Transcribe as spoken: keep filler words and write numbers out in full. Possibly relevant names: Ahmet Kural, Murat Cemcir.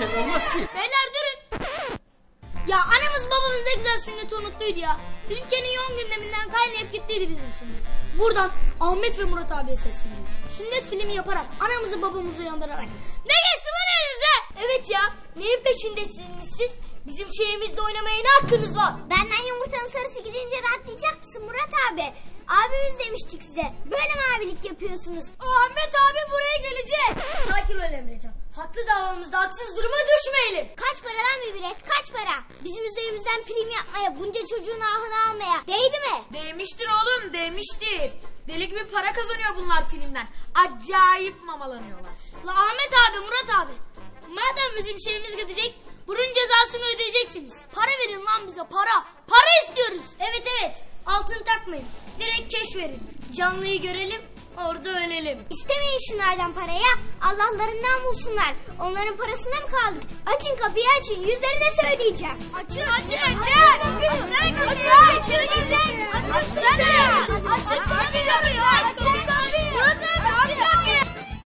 erken olmaz ki. Beyler durun. Ya anamız babamız ne güzel sünneti unuttuydu ya. Ülkenin yoğun gündeminden kaynayıp gittiydi bizim sünnet. Buradan Ahmet ve Murat abiye sesleniyorum. Sünnet filmi yaparak anamızı babamızı uyandırarak. Ne geçti lan elinize? Evet ya, neyin peşindesiniz siz? Bizim şeyimizle oynamaya ne hakkınız var? Benden yumurtanın sarısı gidince rahatlayacak mısın Murat abi? Abimiz demiştik size. Böyle mi abilik yapıyorsunuz? Ahmet abi buraya gelecek. Sakin ol Emrecan. Haklı davamızda haksız duruma düşmeyelim. Kaç para lan bir bilet? Kaç para? Bizim üzerimizden prim yapmaya, bunca çocuğun ahını almaya değdi mi? Değmiştir oğlum, değmiştir. Deli gibi para kazanıyor bunlar filmden. Acayip mamalanıyorlar. La Ahmet abi, Murat abi. Madem bizim şeyimiz gidecek, bunun cezasını ödeyeceksiniz. Para verin lan bize, para. Para istiyoruz. Evet evet, altın takmayın. Direkt keş verin. Canlıyı görelim, orada ölelim. İstemeyin şunlardan paraya. Allah'larından bulsunlar. Onların parasına mı kaldık? Açın kapıyı, açın. Yüzlerine söyleyeceğim. Açın, açın, açın. Açın kapıyı. Açın, açın. Açın, açın.